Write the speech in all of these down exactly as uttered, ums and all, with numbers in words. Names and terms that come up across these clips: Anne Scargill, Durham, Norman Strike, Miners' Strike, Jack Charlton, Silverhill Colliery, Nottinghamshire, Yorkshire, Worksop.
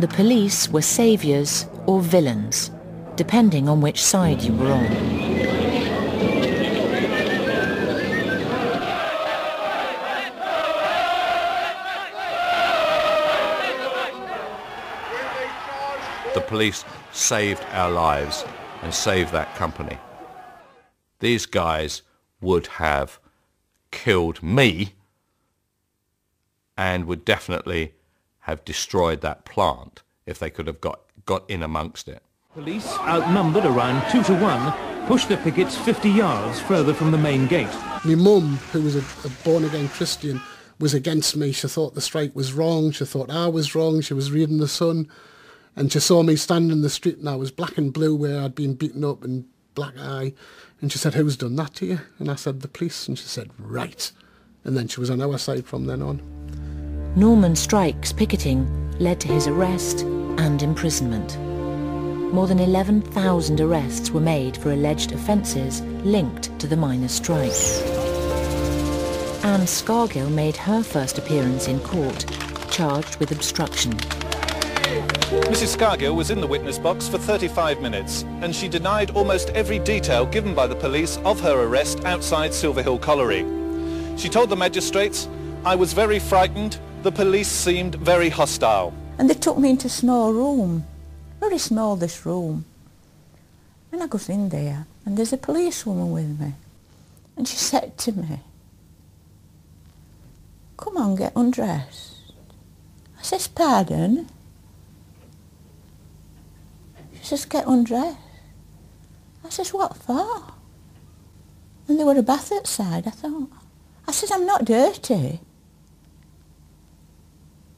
the police were saviours or villains, depending on which side you were on. The police saved our lives and saved that company. These guys would have killed me and would definitely have destroyed that plant if they could have got, got in amongst it. Police, outnumbered around two to one, pushed the pickets fifty yards further from the main gate. My mum, who was a, a born-again Christian, was against me. She thought the strike was wrong. She thought I was wrong. She was reading The Sun. And she saw me standing in the street and I was black and blue where I'd been beaten up and black eye. And she said, who's done that to you? And I said, the police. And she said, right. And then she was on our side from then on. Norman Strike's picketing led to his arrest and imprisonment. More than eleven thousand arrests were made for alleged offences linked to the miners' strike. Anne Scargill made her first appearance in court, charged with obstruction. Mrs Scargill was in the witness box for thirty-five minutes and she denied almost every detail given by the police of her arrest outside Silverhill Colliery. She told the magistrates, I was very frightened, the police seemed very hostile. And they took me into a small room, very small this room. And I got in there and there's a policewoman with me and she said to me, come on, get undressed. I says, pardon? She says, get undressed. I says, what for? And there were a bath outside, I thought. I says, I'm not dirty.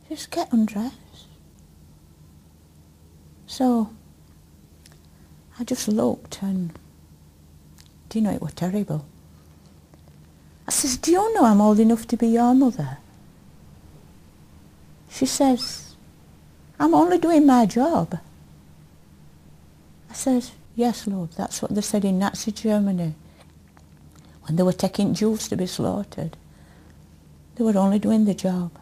She says, get undressed. So I just looked and, do you know, it was terrible. I says, do you know I'm old enough to be your mother? She says, I'm only doing my job. I says, yes, love, that's what they said in Nazi Germany when they were taking Jews to be slaughtered. They were only doing the job.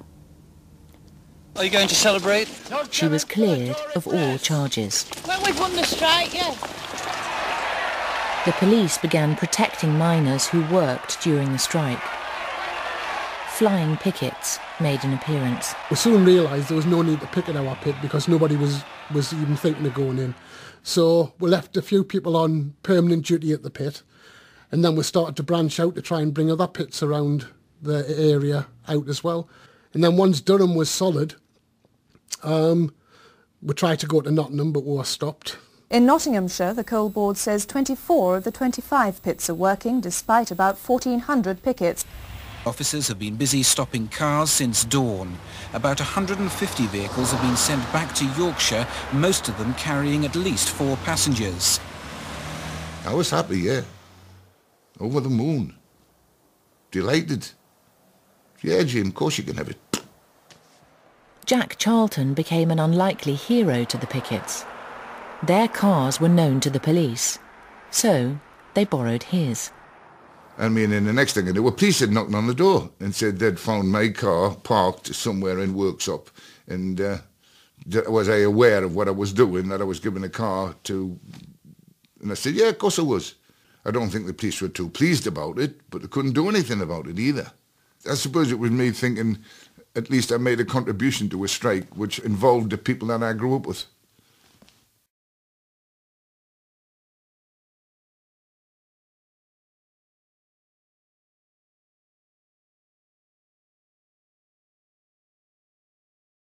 Are you going to celebrate? She was cleared of all charges. Well, we've won the strike, yeah. The police began protecting miners who worked during the strike. Flying pickets made an appearance. We soon realised there was no need to picket our pit because nobody was, was even thinking of going in. So we left a few people on permanent duty at the pit and then we started to branch out to try and bring other pits around the area out as well. And then once Durham was solid, um, we tried to go to Nottingham but we were stopped. In Nottinghamshire, the coal board says twenty-four of the twenty-five pits are working despite about fourteen hundred pickets. Officers have been busy stopping cars since dawn. About one hundred fifty vehicles have been sent back to Yorkshire, most of them carrying at least four passengers. I was happy, yeah. Over the moon. Delighted. Yeah, Jim, of course you can have it. Jack Charlton became an unlikely hero to the pickets. Their cars were known to the police, so they borrowed his. I mean, and the next thing I knew, well, police had knocked on the door and said they'd found my car parked somewhere in Worksop. And uh, was I aware of what I was doing, that I was giving a car to... And I said, yeah, of course I was. I don't think the police were too pleased about it, but they couldn't do anything about it either. I suppose it was me thinking, at least I made a contribution to a strike which involved the people that I grew up with.